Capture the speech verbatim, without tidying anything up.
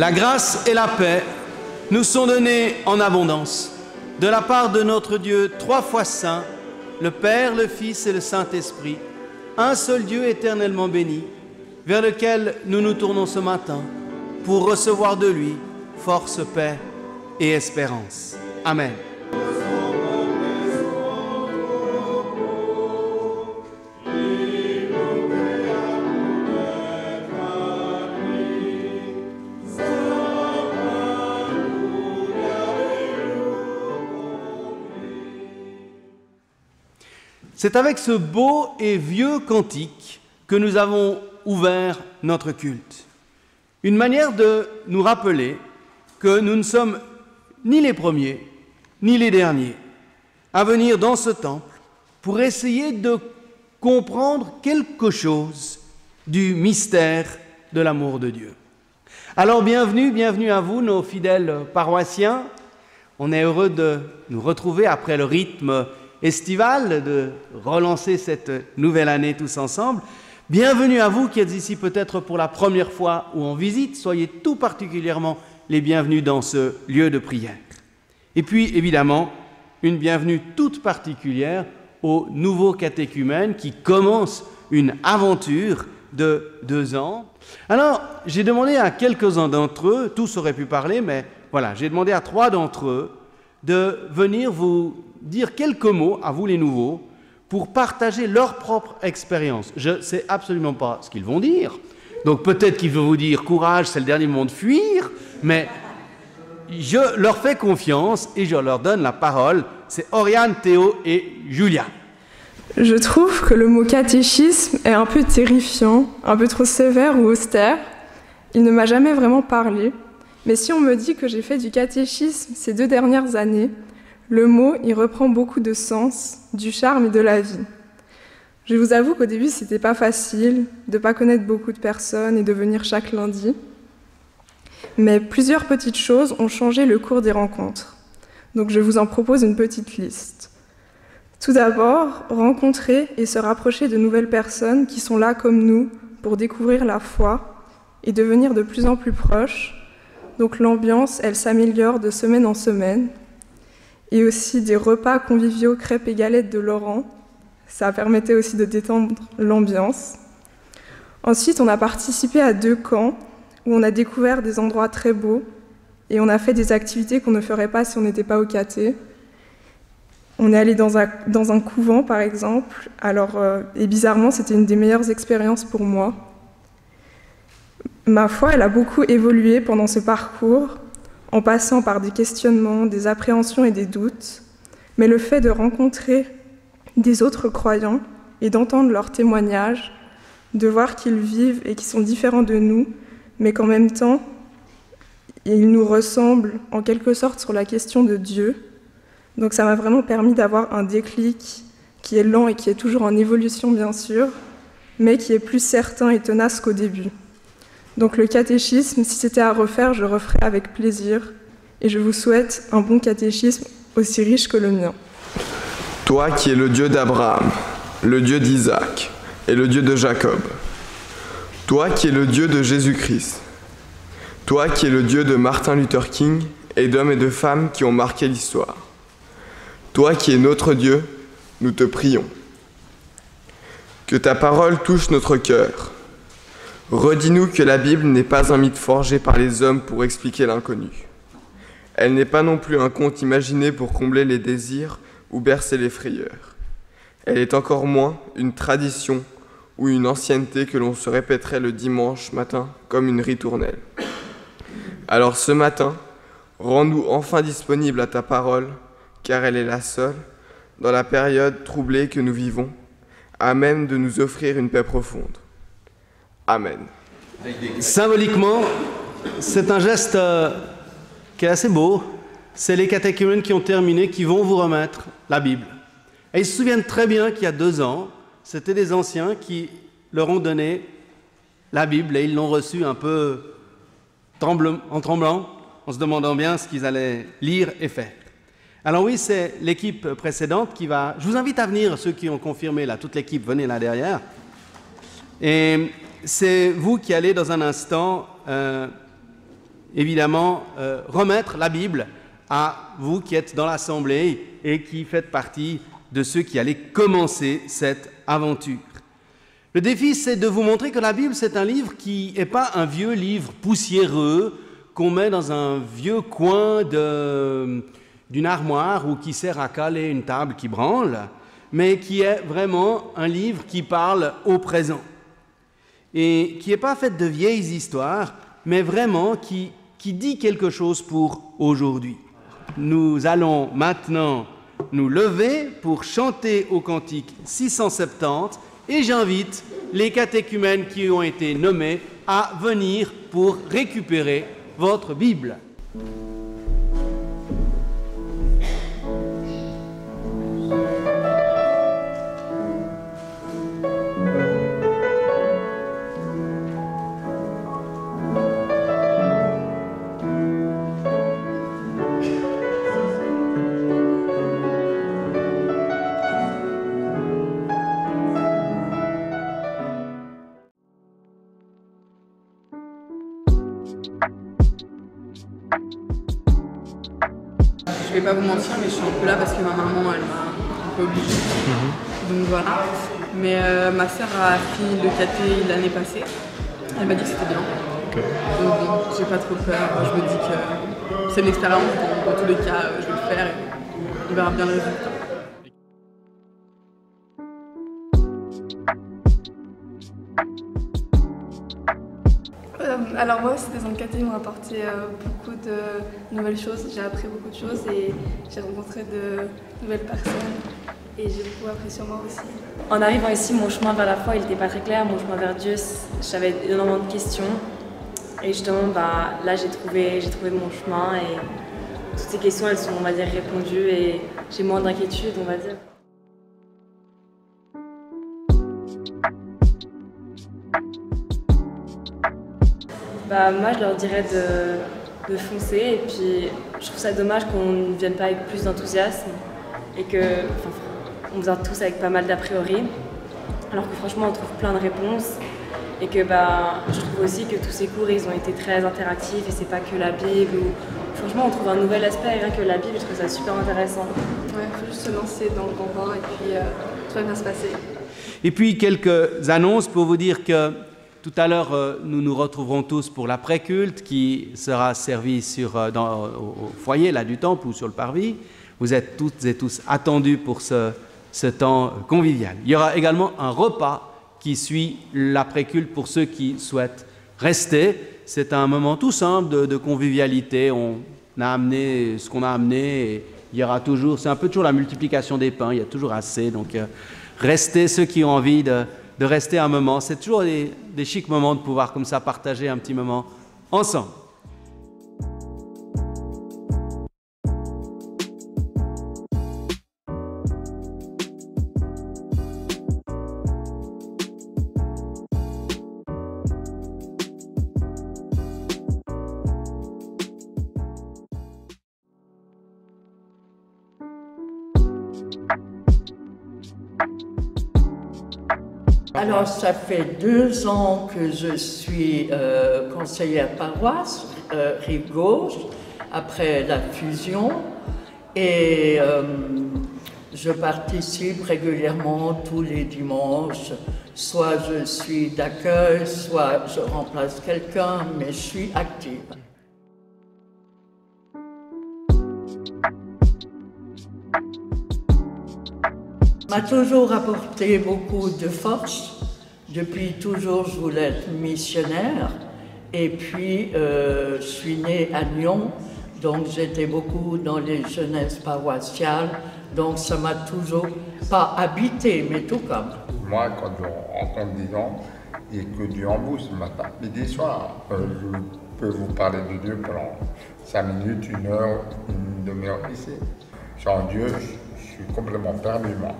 La grâce et la paix nous sont données en abondance de la part de notre Dieu trois fois saint, le Père, le Fils et le Saint-Esprit, un seul Dieu éternellement béni, vers lequel nous nous tournons ce matin pour recevoir de lui force, paix et espérance. Amen. C'est avec ce beau et vieux cantique que nous avons ouvert notre culte. Une manière de nous rappeler que nous ne sommes ni les premiers, ni les derniers à venir dans ce temple pour essayer de comprendre quelque chose du mystère de l'amour de Dieu. Alors bienvenue, bienvenue à vous, nos fidèles paroissiens. On est heureux de nous retrouver après le rythme estivale, de relancer cette nouvelle année tous ensemble. Bienvenue à vous qui êtes ici peut-être pour la première fois ou en visite. Soyez tout particulièrement les bienvenus dans ce lieu de prière. Et puis évidemment, une bienvenue toute particulière aux nouveaux catéchumènes qui commencent une aventure de deux ans. Alors, j'ai demandé à quelques-uns d'entre eux, tous auraient pu parler, mais voilà, j'ai demandé à trois d'entre eux de venir vous dire quelques mots à vous les nouveaux pour partager leur propre expérience. Je ne sais absolument pas ce qu'ils vont dire, donc peut-être qu'ils vont vous dire courage, c'est le dernier moment de fuir, mais je leur fais confiance et je leur donne la parole. C'est Oriane, Théo et Julia. Je trouve que le mot catéchisme est un peu terrifiant, un peu trop sévère ou austère. Il ne m'a jamais vraiment parlé, mais si on me dit que j'ai fait du catéchisme ces deux dernières années, le mot y reprend beaucoup de sens, du charme et de la vie. Je vous avoue qu'au début, c'était pas facile de pas connaître beaucoup de personnes et de venir chaque lundi. Mais plusieurs petites choses ont changé le cours des rencontres. Donc je vous en propose une petite liste. Tout d'abord, rencontrer et se rapprocher de nouvelles personnes qui sont là comme nous pour découvrir la foi et devenir de plus en plus proches. Donc l'ambiance, elle s'améliore de semaine en semaine. Et aussi des repas conviviaux, crêpes et galettes de Laurent. Ça permettait aussi de détendre l'ambiance. Ensuite, on a participé à deux camps où on a découvert des endroits très beaux et on a fait des activités qu'on ne ferait pas si on n'était pas au caté. On est allé dans un, dans un couvent, par exemple. Alors, euh, et bizarrement, c'était une des meilleures expériences pour moi. Ma foi, elle a beaucoup évolué pendant ce parcours, en passant par des questionnements, des appréhensions et des doutes, mais le fait de rencontrer des autres croyants et d'entendre leurs témoignages, de voir qu'ils vivent et qu'ils sont différents de nous, mais qu'en même temps, ils nous ressemblent en quelque sorte sur la question de Dieu. Donc ça m'a vraiment permis d'avoir un déclic qui est lent et qui est toujours en évolution bien sûr, mais qui est plus certain et tenace qu'au début. Donc le catéchisme, si c'était à refaire, je referais avec plaisir. Et je vous souhaite un bon catéchisme aussi riche que le mien. Toi qui es le Dieu d'Abraham, le Dieu d'Isaac et le Dieu de Jacob. Toi qui es le Dieu de Jésus-Christ. Toi qui es le Dieu de Martin Luther King et d'hommes et de femmes qui ont marqué l'histoire. Toi qui es notre Dieu, nous te prions. Que ta parole touche notre cœur. Redis-nous que la Bible n'est pas un mythe forgé par les hommes pour expliquer l'inconnu. Elle n'est pas non plus un conte imaginé pour combler les désirs ou bercer les frayeurs. Elle est encore moins une tradition ou une ancienneté que l'on se répéterait le dimanche matin comme une ritournelle. Alors ce matin, rends-nous enfin disponibles à ta parole, car elle est la seule, dans la période troublée que nous vivons, à même de nous offrir une paix profonde. Amen. Symboliquement, c'est un geste euh, qui est assez beau. C'est les catéchumènes qui ont terminé, qui vont vous remettre la Bible. Et ils se souviennent très bien qu'il y a deux ans, c'était des anciens qui leur ont donné la Bible et ils l'ont reçue un peu tremble, en tremblant, en se demandant bien ce qu'ils allaient lire et faire. Alors oui, c'est l'équipe précédente qui va... Je vous invite à venir, ceux qui ont confirmé, là, toute l'équipe, venez là derrière. Et... C'est vous qui allez dans un instant euh, évidemment euh, remettre la Bible à vous qui êtes dans l'Assemblée et qui faites partie de ceux qui allaient commencer cette aventure. Le défi, c'est de vous montrer que la Bible, c'est un livre qui n'est pas un vieux livre poussiéreux qu'on met dans un vieux coin d'une armoire ou qui sert à caler une table qui branle, mais qui est vraiment un livre qui parle au présent et qui n'est pas fait de vieilles histoires, mais vraiment qui, qui dit quelque chose pour aujourd'hui. Nous allons maintenant nous lever pour chanter au cantique six cent soixante-dix et j'invite les catéchumènes qui ont été nommés à venir pour récupérer votre Bible. Je vais pas vous mentir, mais je suis un peu là parce que ma maman, elle m'a un peu obligée. Mmh. Donc voilà. Mais euh, ma sœur a fini le caté l'année passée. Elle m'a dit que c'était bien. Okay. Donc bon, j'ai pas trop peur. Je me dis que c'est une expérience. Dans tous les cas, je vais le faire et on verra bien le résultat. Alors moi, ces enquêtes m'ont apporté beaucoup de nouvelles choses, j'ai appris beaucoup de choses et j'ai rencontré de nouvelles personnes et j'ai beaucoup appris sur moi aussi. En arrivant ici, mon chemin vers la foi, il n'était pas très clair, mon chemin vers Dieu, j'avais énormément de questions et justement, bah, là j'ai trouvé, j'ai trouvé mon chemin et toutes ces questions, elles sont, on va dire, répondues et j'ai moins d'inquiétude, on va dire. Bah, moi, je leur dirais de, de foncer et puis je trouve ça dommage qu'on ne vienne pas avec plus d'enthousiasme et que, enfin, on vient tous avec pas mal d'a priori, alors que franchement, on trouve plein de réponses et que bah, je trouve aussi que tous ces cours, ils ont été très interactifs et c'est pas que la Bible ou... Franchement, on trouve un nouvel aspect, rien que la Bible, je trouve ça super intéressant. Ouais, il faut juste se lancer dans le grand bain et puis euh, tout va bien se passer. Et puis, quelques annonces pour vous dire que tout à l'heure, euh, nous nous retrouverons tous pour l'après-culte qui sera servi sur, euh, dans, au foyer là, du temple ou sur le parvis. Vous êtes toutes et tous attendus pour ce, ce temps convivial. Il y aura également un repas qui suit l'après-culte pour ceux qui souhaitent rester. C'est un moment tout simple de, de convivialité. On a amené ce qu'on a amené. Et il y aura toujours, c'est un peu toujours la multiplication des pains, il y a toujours assez. Donc, euh, restez ceux qui ont envie de... de rester un moment. C'est toujours des, des chics moments de pouvoir comme ça partager un petit moment ensemble. Alors, ça fait deux ans que je suis euh, conseillère paroisse, euh, Rive Gauche, après la fusion. Et euh, je participe régulièrement tous les dimanches. Soit je suis d'accueil, soit je remplace quelqu'un, mais je suis active. M'a toujours apporté beaucoup de force. Depuis toujours, je voulais être missionnaire. Et puis, euh, je suis née à Lyon, donc j'étais beaucoup dans les jeunesses paroissiales. Donc, ça m'a toujours pas habité, mais tout comme. Moi, quand je rencontre des gens, et que Dieu en vous ce matin, midi, soir, euh, je peux vous parler de Dieu pendant cinq minutes, une heure, une demi-heure ici. Sans Dieu, je suis complètement perdu, moi.